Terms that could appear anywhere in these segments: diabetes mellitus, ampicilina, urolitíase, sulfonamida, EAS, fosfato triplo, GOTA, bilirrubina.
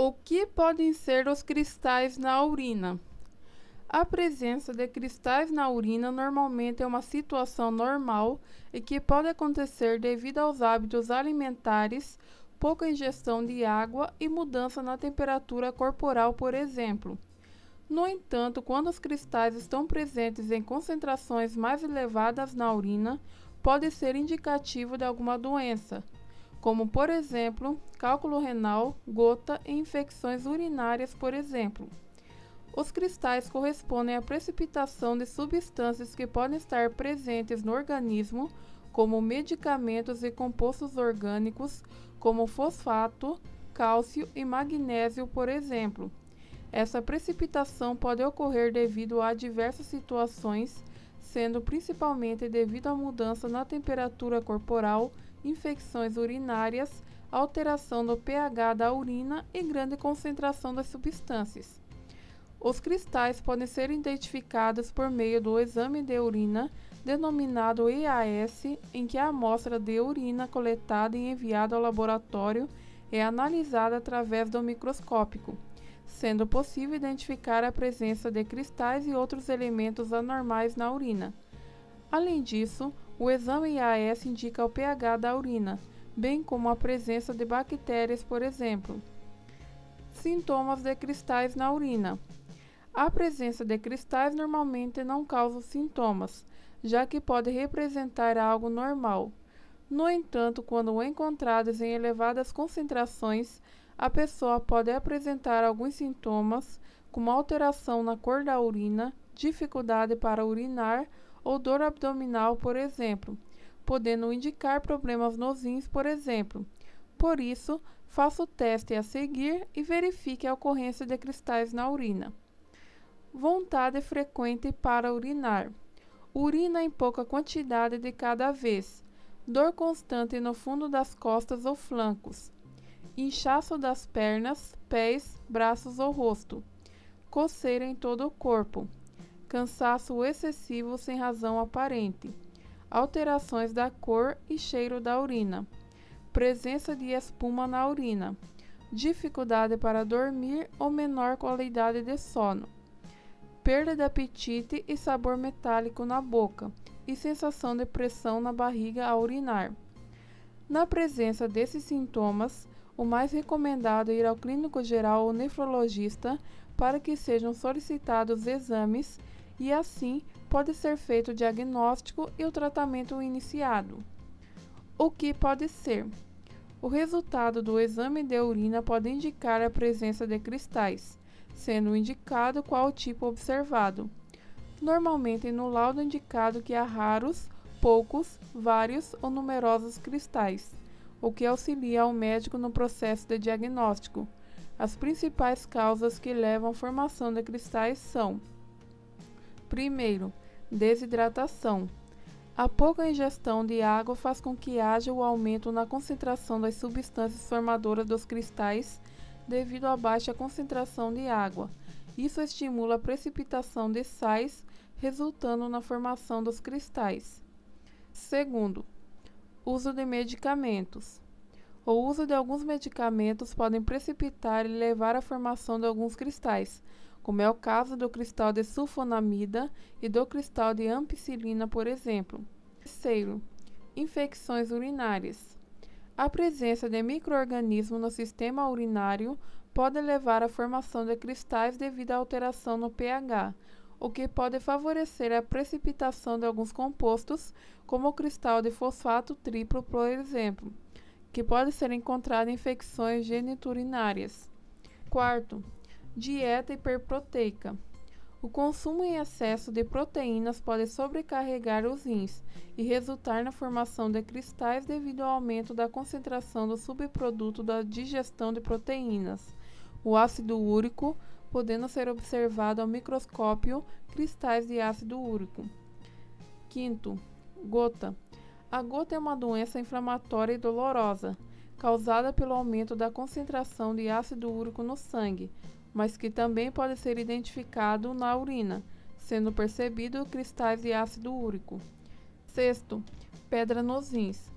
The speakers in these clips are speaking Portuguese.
O que podem ser os cristais na urina? A presença de cristais na urina normalmente é uma situação normal e que pode acontecer devido aos hábitos alimentares, pouca ingestão de água e mudança na temperatura corporal, por exemplo. No entanto, quando os cristais estão presentes em concentrações mais elevadas na urina, pode ser indicativo de alguma doença, como, por exemplo, cálculo renal, gota e infecções urinárias, por exemplo. Os cristais correspondem à precipitação de substâncias que podem estar presentes no organismo, como medicamentos e compostos orgânicos, como fosfato, cálcio e magnésio, por exemplo. Essa precipitação pode ocorrer devido a diversas situações, sendo principalmente devido à mudança na temperatura corporal, infecções urinárias, alteração do pH da urina e grande concentração das substâncias. Os cristais podem ser identificados por meio do exame de urina, denominado EAS, em que a amostra de urina coletada e enviada ao laboratório é analisada através do microscópio, sendo possível identificar a presença de cristais e outros elementos anormais na urina. Além disso, o exame EAS indica o pH da urina, bem como a presença de bactérias, por exemplo. Sintomas de cristais na urina. A presença de cristais normalmente não causa sintomas, já que pode representar algo normal. No entanto, quando encontrados em elevadas concentrações, a pessoa pode apresentar alguns sintomas, como alteração na cor da urina, dificuldade para urinar ou dor abdominal, por exemplo, podendo indicar problemas nos rins, por exemplo. Por isso, faça o teste a seguir e verifique a ocorrência de cristais na urina. Vontade frequente para urinar. Urina em pouca quantidade de cada vez. Dor constante no fundo das costas ou flancos. Inchaço das pernas, pés, braços ou rosto. Coceira em todo o corpo. Cansaço excessivo sem razão aparente. Alterações da cor e cheiro da urina. Presença de espuma na urina. Dificuldade para dormir ou menor qualidade de sono. Perda de apetite e sabor metálico na boca. E sensação de pressão na barriga ao urinar. Na presença desses sintomas, o mais recomendado é ir ao clínico geral ou nefrologista para que sejam solicitados exames e assim pode ser feito o diagnóstico e o tratamento iniciado. O que pode ser? O resultado do exame de urina pode indicar a presença de cristais, sendo indicado qual o tipo observado. Normalmente no laudo é indicado que há raros, poucos, vários ou numerosos cristais, o que auxilia ao médico no processo de diagnóstico. As principais causas que levam à formação de cristais são: primeiro, desidratação. A pouca ingestão de água faz com que haja o aumento na concentração das substâncias formadoras dos cristais devido à baixa concentração de água. Isso estimula a precipitação de sais, resultando na formação dos cristais. Segundo, uso de medicamentos. O uso de alguns medicamentos podem precipitar e levar à formação de alguns cristais, como é o caso do cristal de sulfonamida e do cristal de ampicilina, por exemplo. Terceiro, infecções urinárias. A presença de micro-organismos no sistema urinário pode levar à formação de cristais devido à alteração no pH, o que pode favorecer a precipitação de alguns compostos, como o cristal de fosfato triplo, por exemplo, que pode ser encontrado em infecções geniturinárias. Quarto, dieta hiperproteica. O consumo em excesso de proteínas pode sobrecarregar os rins e resultar na formação de cristais devido ao aumento da concentração do subproduto da digestão de proteínas, o ácido úrico, podendo ser observado ao microscópio cristais de ácido úrico. Quinto, gota. A gota é uma doença inflamatória e dolorosa, causada pelo aumento da concentração de ácido úrico no sangue, mas que também pode ser identificado na urina, sendo percebido cristais de ácido úrico. Sexto, pedra nos rins.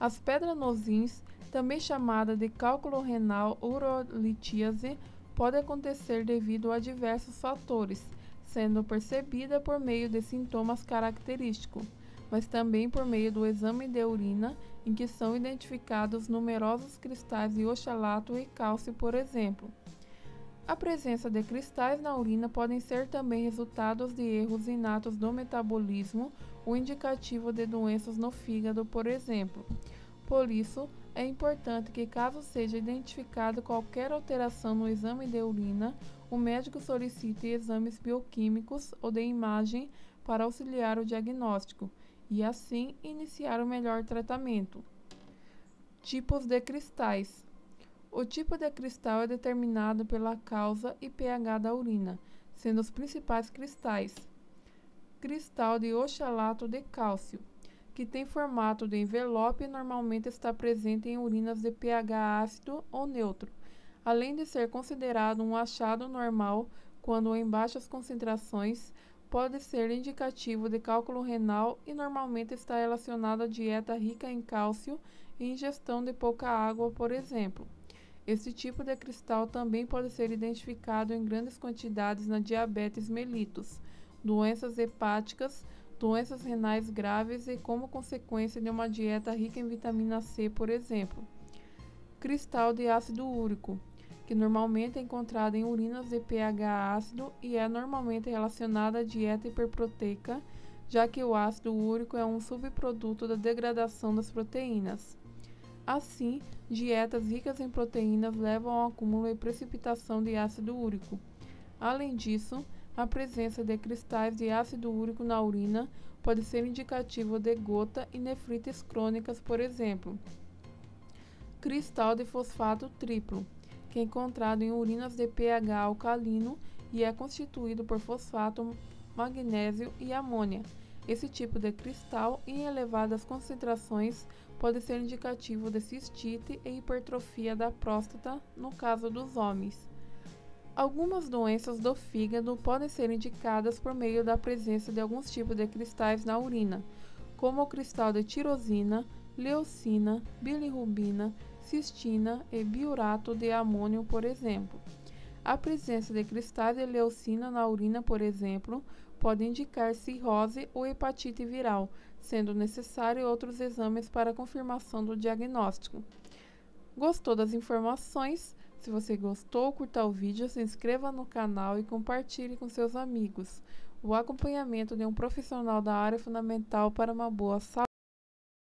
As pedras nos rins também chamada de cálculo renal urolitíase, pode acontecer devido a diversos fatores, sendo percebida por meio de sintomas característicos, mas também por meio do exame de urina, em que são identificados numerosos cristais de oxalato e cálcio, por exemplo. A presença de cristais na urina podem ser também resultados de erros inatos do metabolismo, o indicativo de doenças no fígado, por exemplo. Por isso, é importante que, caso seja identificado qualquer alteração no exame de urina, o médico solicite exames bioquímicos ou de imagem para auxiliar o diagnóstico e, assim, iniciar o melhor tratamento. Tipos de cristais. O tipo de cristal é determinado pela causa e pH da urina, sendo os principais cristais: cristal de oxalato de cálcio, que tem formato de envelope e normalmente está presente em urinas de pH ácido ou neutro, além de ser considerado um achado normal quando em baixas concentrações, pode ser indicativo de cálculo renal e normalmente está relacionado à dieta rica em cálcio e ingestão de pouca água, por exemplo. Esse tipo de cristal também pode ser identificado em grandes quantidades na diabetes mellitus, doenças hepáticas, doenças renais graves e como consequência de uma dieta rica em vitamina C, por exemplo. Cristal de ácido úrico, que normalmente é encontrado em urinas de pH ácido e é normalmente relacionada à dieta hiperproteica, já que o ácido úrico é um subproduto da degradação das proteínas. Assim, dietas ricas em proteínas levam ao acúmulo e precipitação de ácido úrico. Além disso, a presença de cristais de ácido úrico na urina pode ser indicativo de gota e nefrites crônicas, por exemplo. Cristal de fosfato triplo, que é encontrado em urinas de pH alcalino e é constituído por fosfato, magnésio e amônia. Esse tipo de cristal, em elevadas concentrações, pode ser indicativo de cistite e hipertrofia da próstata, no caso dos homens. Algumas doenças do fígado podem ser indicadas por meio da presença de alguns tipos de cristais na urina, como o cristal de tirosina, leucina, bilirrubina, cistina e biurato de amônio, por exemplo. A presença de cristais de leucina na urina, por exemplo, pode indicar cirrose ou hepatite viral, sendo necessário outros exames para confirmação do diagnóstico. Gostou das informações? Se você gostou, curta o vídeo, se inscreva no canal e compartilhe com seus amigos. O acompanhamento de um profissional da área é fundamental para uma boa saúde.